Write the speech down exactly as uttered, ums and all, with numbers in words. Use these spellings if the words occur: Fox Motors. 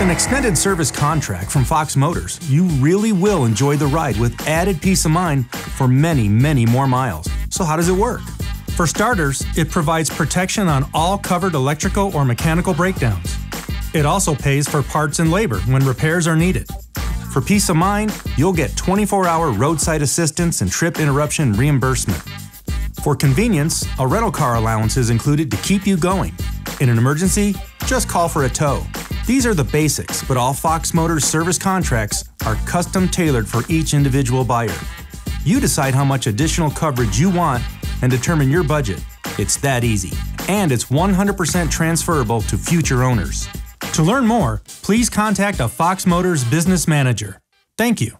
With an extended service contract from Fox Motors, you really will enjoy the ride with added peace of mind for many, many more miles. So how does it work? For starters, it provides protection on all covered electrical or mechanical breakdowns. It also pays for parts and labor when repairs are needed. For peace of mind, you'll get twenty-four hour roadside assistance and trip interruption reimbursement. For convenience, a rental car allowance is included to keep you going. In an emergency, just call for a tow. These are the basics, but all Fox Motors service contracts are custom tailored for each individual buyer. You decide how much additional coverage you want and determine your budget. It's that easy, and it's one hundred percent transferable to future owners. To learn more, please contact a Fox Motors business manager. Thank you.